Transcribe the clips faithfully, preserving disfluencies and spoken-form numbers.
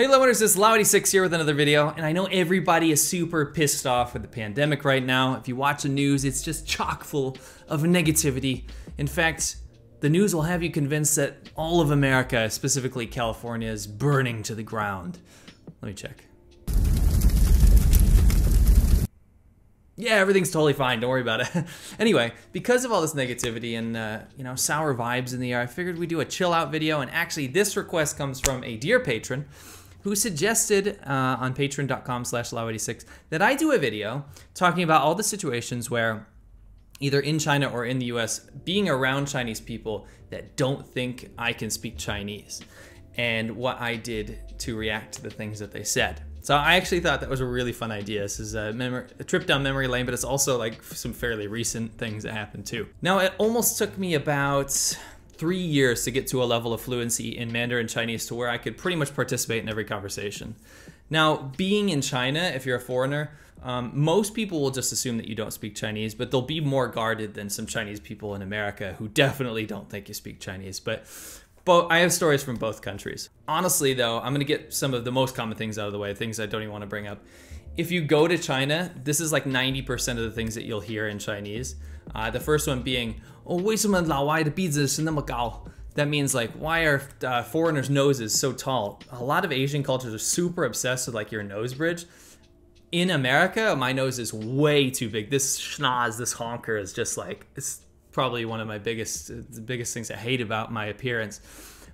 Hey Laowinners, it's Laowy eighty-six here with another video, and I know everybody is super pissed off with the pandemic right now. If you watch the news, it's just chock full of negativity. In fact, the news will have you convinced that all of America, specifically California, is burning to the ground. Let me check. Yeah, everything's totally fine, don't worry about it. Anyway, because of all this negativity and uh, you know, sour vibes in the air, I figured we'd do a chill out video, and actually this request comes from a dear patron who suggested uh, on patreon dot com slash laowy eighty-six that I do a video talking about all the situations where, either in China or in the U S, being around Chinese people that don't think I can speak Chinese, and what I did to react to the things that they said. So I actually thought that was a really fun idea. This is a, memory, a trip down memory lane, but it's also like some fairly recent things that happened too. Now, it almost took me about three years to get to a level of fluency in Mandarin Chinese to where I could pretty much participate in every conversation. Now, being in China, if you're a foreigner, um, most people will just assume that you don't speak Chinese, but they'll be more guarded than some Chinese people in America who definitely don't think you speak Chinese. But But I have stories from both countries. Honestly though, I'm gonna get some of the most common things out of the way, things I don't even wanna bring up. If you go to China, this is like ninety percent of the things that you'll hear in Chinese. Uh, the first one being, oh, 为什么老外的鼻子是那么高? That means like, why are uh, foreigners' noses so tall? A lot of Asian cultures are super obsessed with like your nose bridge. In America, my nose is way too big. This schnoz, this honker is just like, it's probably one of my biggest, the biggest things I hate about my appearance.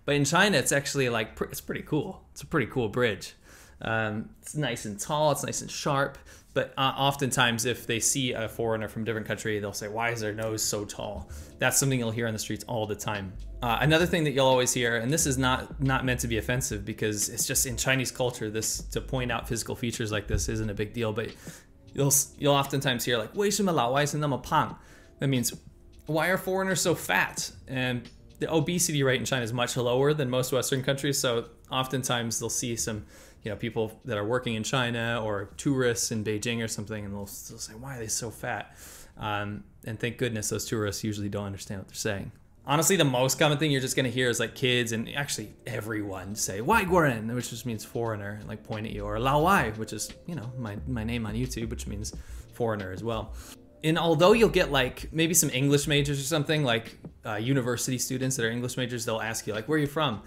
But in China, it's actually like, it's pretty cool. It's a pretty cool bridge. Um, it's nice and tall, it's nice and sharp. But uh, oftentimes if they see a foreigner from a different country, they'll say, why is their nose so tall? That's something you'll hear on the streets all the time. Uh, another thing that you'll always hear, and this is not, not meant to be offensive because it's just in Chinese culture, this to point out physical features like this isn't a big deal, but you'll, you'll oftentimes hear like, 为什么老外是那么胖? That means, why are foreigners so fat? And the obesity rate in China is much lower than most Western countries, so oftentimes they'll see some, you know, people that are working in China or tourists in Beijing or something, and they'll, they'll say, why are they so fat? Um, and thank goodness those tourists usually don't understand what they're saying. Honestly, the most common thing you're just gonna hear is like kids and actually everyone say, "外国人," which just means foreigner, like point at you, or "老外," which is, you know, my, my name on YouTube, which means foreigner as well. And although you'll get like maybe some English majors or something, like uh, university students that are English majors, they'll ask you like, where are you from?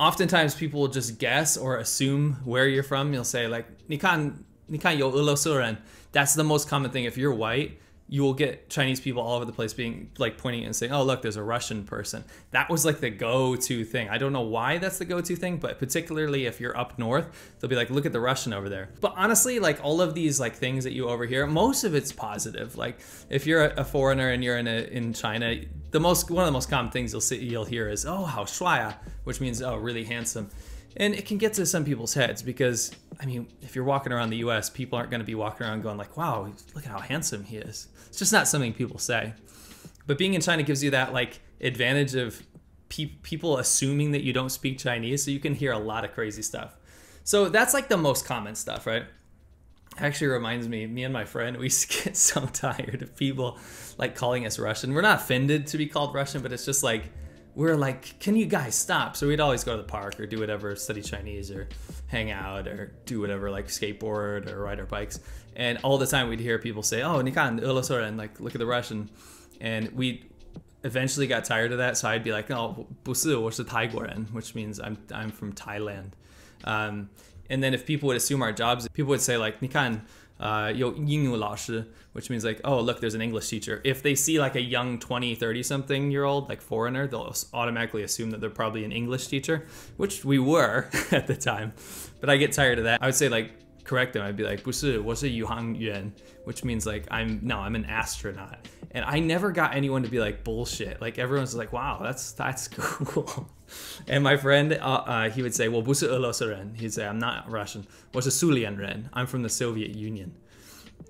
Oftentimes people will just guess or assume where you're from. You'll say like, "Nikan, nikan yo Yellowstone." That's the most common thing. If you're white, you will get Chinese people all over the place being like pointing and saying, oh, look, there's a Russian person. That was like the go-to thing. I don't know why that's the go-to thing, but particularly if you're up north, they'll be like, look at the Russian over there. But honestly, like all of these like things that you overhear, most of it's positive. Like if you're a foreigner and you're in a, in China, the most, one of the most common things you'll see, you'll hear is, oh, how shuaya, which means, oh, really handsome. And it can get to some people's heads because, I mean, if you're walking around the U S, people aren't gonna be walking around going like, wow, look at how handsome he is. It's just not something people say. But being in China gives you that like advantage of pe people assuming that you don't speak Chinese, so you can hear a lot of crazy stuff. So that's like the most common stuff, right? Actually reminds me, me and my friend, we get so tired of people like calling us Russian. We're not offended to be called Russian, but it's just like, we're like, can you guys stop? So we'd always go to the park or do whatever, study Chinese or hang out or do whatever, like skateboard or ride our bikes. And all the time we'd hear people say, oh, nikan, ulosora, and like, look at the Russian. And we eventually got tired of that. So I'd be like, no, 不是,我是泰国人, which means I'm, I'm from Thailand. Um, and then if people would assume our jobs, people would say like, nikan, Uh, which means like, oh, look, there's an English teacher. If they see like a young twenty, thirty something year old, like foreigner, they'll automatically assume that they're probably an English teacher, which we were at the time. But I get tired of that. I would say like, correct them. I'd be like, 不是,我是宇航员, which means like, I'm, no, I'm an astronaut. And I never got anyone to be like, bullshit. Like everyone's like, wow, that's, that's cool. And my friend, uh, uh, he would say, well, 不是俄罗斯人. He'd say, I'm not Russian. 我是苏联人. I'm from the Soviet Union.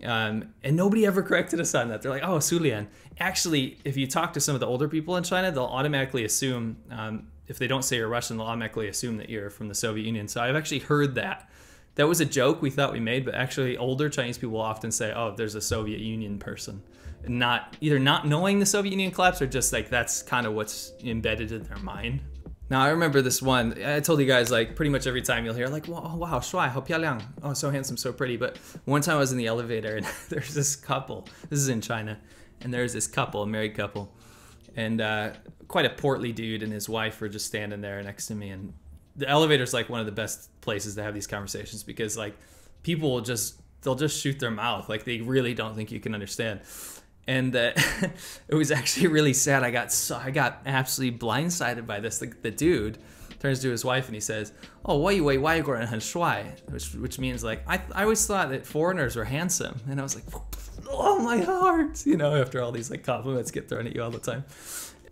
Um, and nobody ever corrected us on that. They're like, oh, Sulian. Actually, if you talk to some of the older people in China, they'll automatically assume, um, if they don't say you're Russian, they'll automatically assume that you're from the Soviet Union. So I've actually heard that. That was a joke we thought we made, but actually older Chinese people will often say, oh, there's a Soviet Union person. Not either not knowing the Soviet Union collapsed or just like that's kind of what's embedded in their mind. Now I remember this one. I told you guys, like, pretty much every time you'll hear like, wow, wow, shuai, hao piaoliang, oh, so handsome, so pretty. But one time I was in the elevator and there's this couple. This is in China, and there's this couple, a married couple, and uh, quite a portly dude and his wife were just standing there next to me. And the elevator's like one of the best places to have these conversations, because like people will just they'll just shoot their mouth, like they really don't think you can understand. And uh, it was actually really sad. I got so, I got absolutely blindsided by this. The, the dude turns to his wife and he says, "Oh, why you why why you going han shuai?" Which which means like I I always thought that foreigners were handsome, and I was like, "Oh my heart!" You know, after all these like compliments get thrown at you all the time.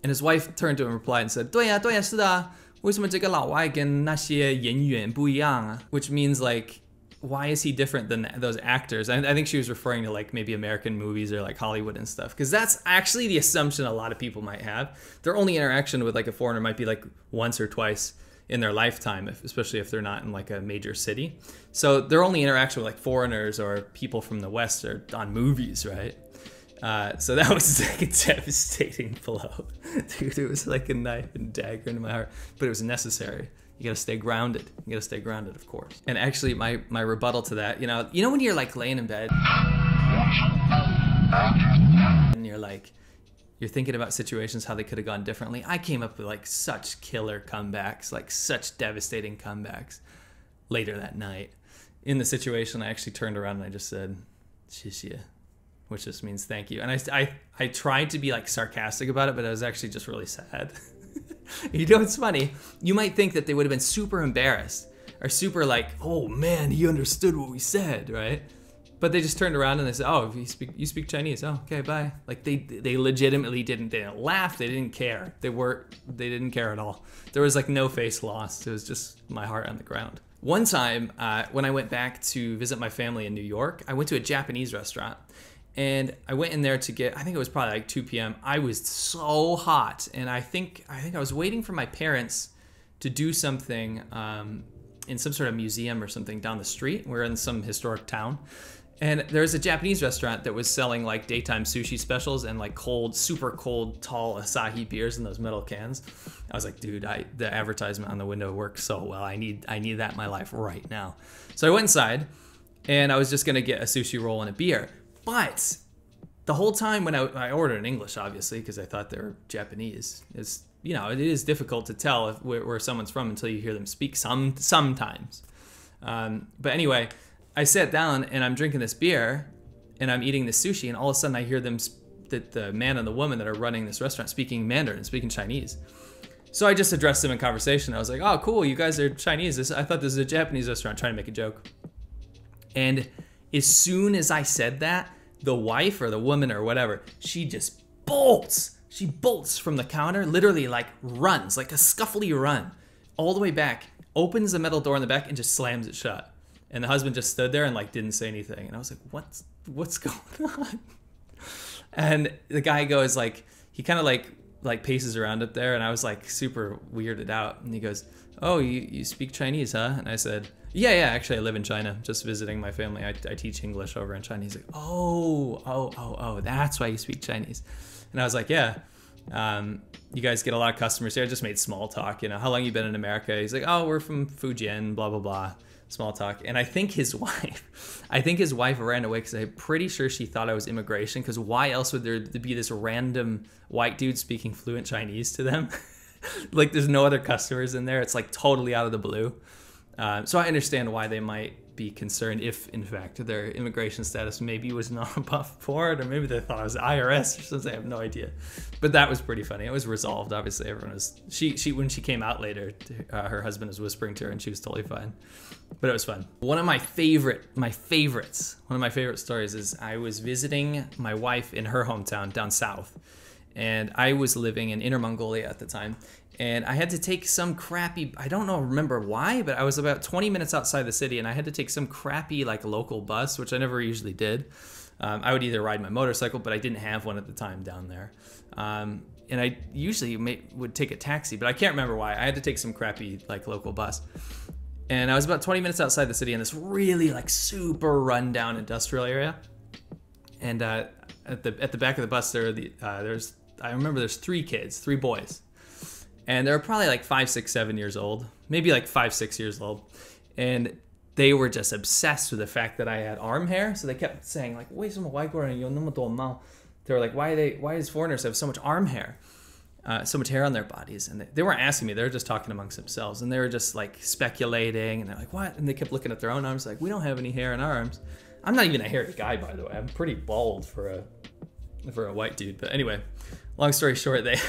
And his wife turned to him and replied and said, "对呀对呀是的，为什么这个老外跟那些演员不一样啊?" Which means like, why is he different than those actors? I, I think she was referring to like maybe American movies or like Hollywood and stuff, because that's actually the assumption a lot of people might have. Their only interaction with like a foreigner might be like once or twice in their lifetime, if, especially if they're not in like a major city. So their only interaction with like foreigners or people from the West are on movies, right? Uh, so that was like a devastating blow. Dude, it was like a knife and dagger into my heart, but it was necessary. You gotta stay grounded. You gotta stay grounded, of course. And actually, my, my rebuttal to that, you know, you know when you're like laying in bed and you're like, you're thinking about situations, how they could have gone differently. I came up with like such killer comebacks, like such devastating comebacks. Later that night, in the situation, I actually turned around and I just said, "Xie xie," which just means thank you. And I, I, I tried to be like sarcastic about it, but I was actually just really sad. You know, it's funny. You might think that they would have been super embarrassed or super like, oh man, he understood what we said, right? But they just turned around and they said, oh, you speak, you speak Chinese. Oh, okay, bye. Like they, they legitimately didn't, they didn't laugh. They didn't care. They were, they didn't care at all. There was like no face lost. It was just my heart on the ground. One time uh, when I went back to visit my family in New York, I went to a Japanese restaurant. And I went in there to get, I think it was probably like two P M I was so hot, and I think I think I was waiting for my parents to do something um, in some sort of museum or something down the street. We're in some historic town, and there was a Japanese restaurant that was selling like daytime sushi specials and like cold, super cold, tall Asahi beers in those metal cans. I was like, dude, I, the advertisement on the window works so well. I need I need that in my life right now. So I went inside, and I was just gonna get a sushi roll and a beer. But the whole time when I, I ordered in English, obviously, because I thought they were Japanese, it's, you know, it is difficult to tell if, where, where someone's from until you hear them speak some sometimes. Um, but anyway, I sat down and I'm drinking this beer and I'm eating this sushi, and all of a sudden I hear them, that the man and the woman that are running this restaurant, speaking Mandarin, speaking Chinese. So I just addressed them in conversation. I was like, oh, cool, you guys are Chinese. This, I thought this was a Japanese restaurant, trying to make a joke. And as soon as I said that, the wife or the woman or whatever, she just bolts. She bolts from the counter, literally like runs, like a scuffly run, all the way back, opens the metal door in the back and just slams it shut. And the husband just stood there and like didn't say anything. And I was like, what's, what's going on? And the guy goes like, he kind of like, like paces around up there, and I was like super weirded out. And he goes, oh, you, you speak Chinese, huh? And I said, yeah, yeah, actually I live in China, just visiting my family. I, I teach English over in China. He's like, oh, oh, oh, oh, that's why you speak Chinese. And I was like, yeah, um, you guys get a lot of customers here. I just made small talk, you know, how long you been in America? He's like, oh, we're from Fujian, blah, blah, blah, small talk. And I think his wife, I think his wife ran away because I'm pretty sure she thought I was immigration, because why else would there be this random white dude speaking fluent Chinese to them? Like there's no other customers in there. It's like totally out of the blue. Uh, so I understand why they might be concerned if, in fact, their immigration status maybe was not above board, or maybe they thought it was I R S or something. I have no idea. But that was pretty funny. It was resolved, obviously. Everyone was, she, she, when she came out later, uh, her husband was whispering to her and she was totally fine. But it was fun. One of my favorite, my favorites, one of my favorite stories is I was visiting my wife in her hometown down south. And I was living in Inner Mongolia at the time, and I had to take some crappy, I don't know, remember why, but I was about twenty minutes outside the city, and I had to take some crappy like local bus, which I never usually did. Um, I would either ride my motorcycle, but I didn't have one at the time down there. Um, and I usually may, would take a taxi, but I can't remember why. I had to take some crappy like local bus. And I was about twenty minutes outside the city in this really like super rundown industrial area. And uh, at the at the back of the bus, there are the, uh, there's, I remember there's three kids, three boys. and they're probably like five, six, seven years old, maybe like five, six years old. And they were just obsessed with the fact that I had arm hair. So they kept saying like, "Wait, some white girl, you know, no mao." They were like, "Why are they? Why does foreigners have so much arm hair, uh, so much hair on their bodies?" And they, they weren't asking me; they were just talking amongst themselves, and they were just like speculating. And they're like, "What?" And they kept looking at their own arms, like, "We don't have any hair in our arms." I'm not even a hairy guy, by the way. I'm pretty bald for a for a white dude. But anyway, long story short, they.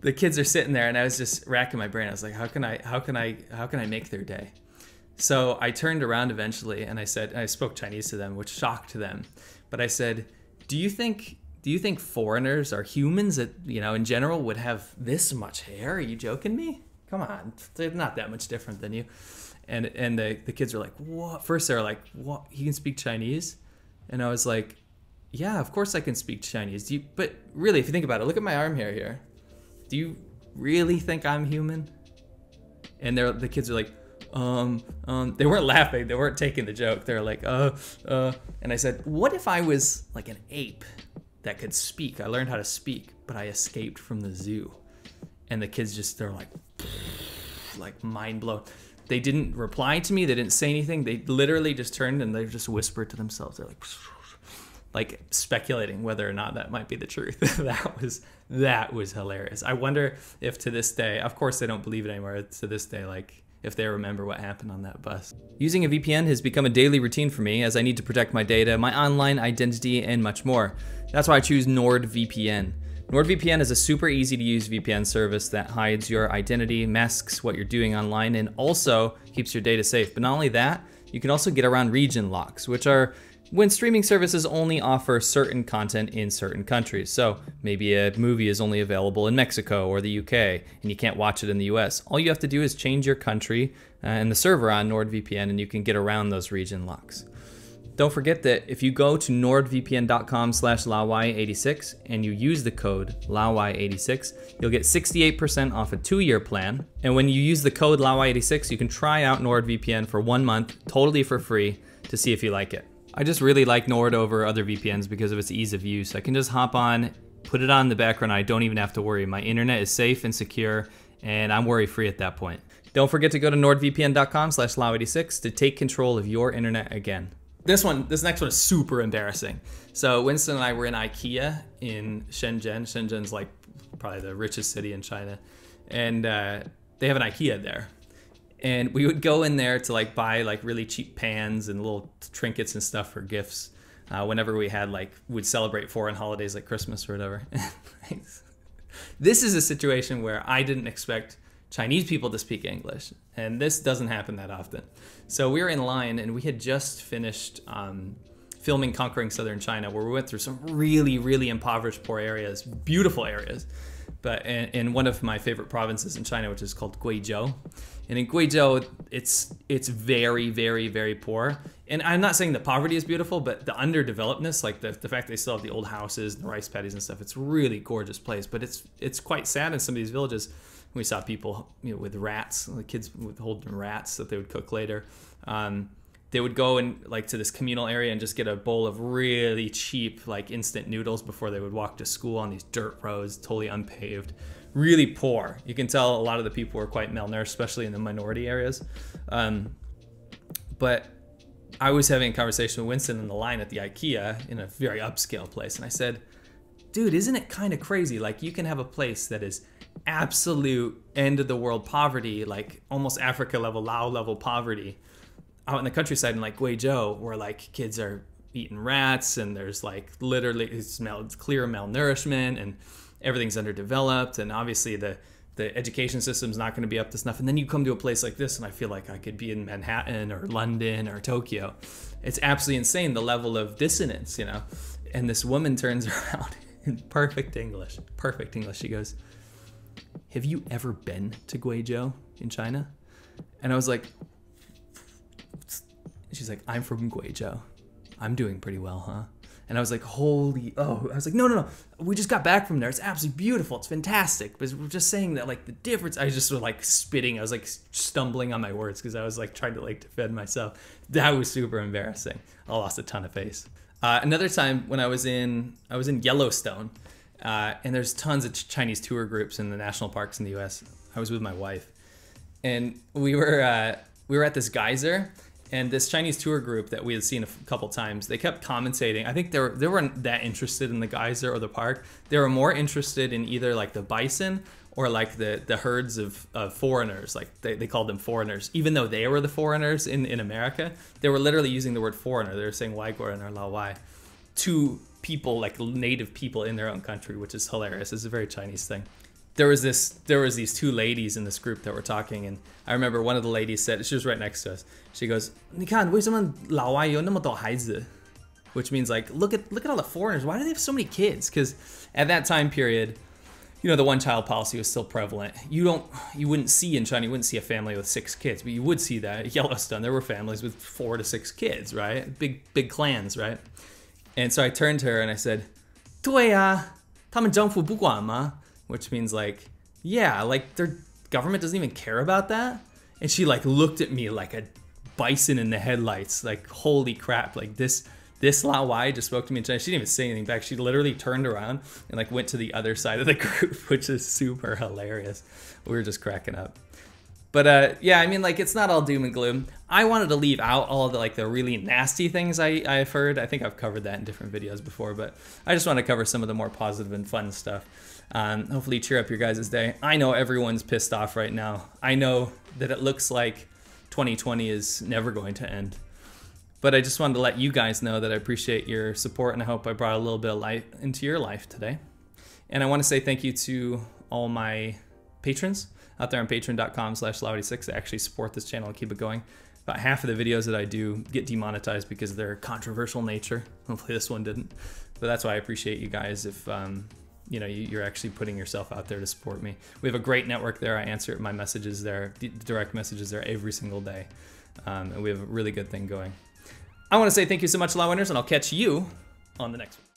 The kids are sitting there, and I was just racking my brain. I was like, "How can I? How can I? How can I make their day?" So I turned around eventually, and I said, and I spoke Chinese to them, which shocked them. But I said, "Do you think? Do you think foreigners or humans, that you know, in general, would have this much hair? Are you joking me? Come on, they're not that much different than you." And and the the kids were like, "What?" First they were like, "What? He can speak Chinese?" And I was like, "Yeah, of course I can speak Chinese. Do you, but really, if you think about it, look at my arm hair here. Do you really think I'm human?" And the kids are like, um, um, they weren't laughing. They weren't taking the joke. They were like, uh, uh. And I said, what if I was like an ape that could speak? I learned how to speak, but I escaped from the zoo. And the kids just, they're like, like mind blown. They didn't reply to me. They didn't say anything. They literally just turned and they just whispered to themselves. They're like, like speculating whether or not that might be the truth. that was that was hilarious. I wonder if to this day, of course they don't believe it anymore, to this day, like if they remember what happened on that bus. Using a V P N has become a daily routine for me as I need to protect my data, my online identity, and much more. That's why I choose NordVPN. NordVPN is a super easy to use V P N service that hides your identity, masks what you're doing online, and also keeps your data safe. But not only that, you can also get around region locks, which are when streaming services only offer certain content in certain countries. So maybe a movie is only available in Mexico or the U K and you can't watch it in the U S. All you have to do is change your country and the server on NordVPN and you can get around those region locks. Don't forget that if you go to nord V P N dot com slash Laowhy eighty-six and you use the code Laowhy eighty-six, you'll get sixty-eight percent off a two-year plan. And when you use the code Laowhy eighty-six, you can try out NordVPN for one month totally for free to see if you like it. I just really like Nord over other V P Ns because of its ease of use. I can just hop on, put it on in the background, I don't even have to worry. My internet is safe and secure, and I'm worry-free at that point. Don't forget to go to nord V P N dot com slash Laowhy eighty-six to take control of your internet again. This one, this next one is super embarrassing. So Winston and I were in IKEA in Shenzhen. Shenzhen's like probably the richest city in China. And uh, they have an IKEA there. And we would go in there to like buy like really cheap pans and little trinkets and stuff for gifts uh, whenever we had like, would celebrate foreign holidays like Christmas or whatever. This is a situation where I didn't expect Chinese people to speak English, and this doesn't happen that often. So we were in line and we had just finished um, filming Conquering Southern China, where we went through some really, really impoverished, poor areas, beautiful areas. But in, in one of my favorite provinces in China, which is called Guizhou. And in Guizhou, it's it's very, very, very poor. And I'm not saying the poverty is beautiful, but the underdevelopedness, like the, the fact they still have the old houses and the rice paddies and stuff, it's a really gorgeous place. But it's it's quite sad in some of these villages. We saw people you know, with rats, the kids holding rats that they would cook later. Um, they would go and like to this communal area and just get a bowl of really cheap like instant noodles before they would walk to school on these dirt roads, totally unpaved, really poor. You can tell a lot of the people were quite malnourished, especially in the minority areas. Um, but I was having a conversation with Winston in the line at the IKEA in a very upscale place. And I said, dude, isn't it kind of crazy? Like you can have a place that is absolute end of the world poverty, like almost Africa level, Lao level poverty, out in the countryside in like Guizhou, where like kids are eating rats and there's like literally it's, mal it's clear malnourishment and everything's underdeveloped, and obviously the the education system's not going to be up to snuff. And then you come to a place like this and I feel like I could be in Manhattan or London or Tokyo. It's absolutely insane, the level of dissonance, you know. And this woman turns around in perfect English, perfect English. She goes, "Have you ever been to Guizhou in China?" And I was like, she's like, "I'm from Guizhou. I'm doing pretty well, huh?" And I was like, holy, oh, I was like, no, no, no. We just got back from there. It's absolutely beautiful. It's fantastic. But we're just saying that like the difference, I just was like spitting. I was like stumbling on my words because I was like trying to like defend myself. That was super embarrassing. I lost a ton of face. Uh, another time when I was in, I was in Yellowstone. Uh, and there's tons of Chinese tour groups in the national parks in the U S. I was with my wife, and we were uh, we were at this geyser, and this Chinese tour group that we had seen a couple times, they kept commentating. I think they were they weren't that interested in the geyser or the park. They were more interested in either like the bison or like the the herds of, of foreigners. Like they, they called them foreigners, even though they were the foreigners in, in America. They were literally using the word foreigner. They were saying wai guoren or laowai to people, like native people in their own country, which is hilarious. It's a very Chinese thing. There was this, there was these two ladies in this group that were talking, and I remember one of the ladies said, she was right next to us. She goes, which means like, look at look at all the foreigners. Why do they have so many kids? Because at that time period, you know, the one-child policy was still prevalent. You don't, you wouldn't see in China, you wouldn't see a family with six kids, but you would see that at Yellowstone. There were families with four to six kids, right? Big big clans, right? And so I turned to her and I said, which means like, yeah, like their government doesn't even care about that. And she like looked at me like a bison in the headlights, like holy crap, like this this Laowhy just spoke to me in Chinese. She didn't even say anything back. She literally turned around and like went to the other side of the group, which is super hilarious. We were just cracking up. But uh, yeah, I mean, like, it's not all doom and gloom. I wanted to leave out all the like the really nasty things I, I've heard. I think I've covered that in different videos before, but I just want to cover some of the more positive and fun stuff. Um, hopefully cheer up your guys' day. I know everyone's pissed off right now. I know that it looks like twenty twenty is never going to end. But I just wanted to let you guys know that I appreciate your support, and I hope I brought a little bit of light into your life today. And I want to say thank you to all my patrons out there on patreon dot com slash Laowhy eighty-six to actually support this channel and keep it going. About half of the videos that I do get demonetized because of their controversial nature. Hopefully this one didn't. But that's why I appreciate you guys if um, you know, you're actually putting yourself out there to support me. We have a great network there. I answer my messages there, direct messages there every single day. Um, and we have a really good thing going. I want to say thank you so much, Laowinners, and I'll catch you on the next one.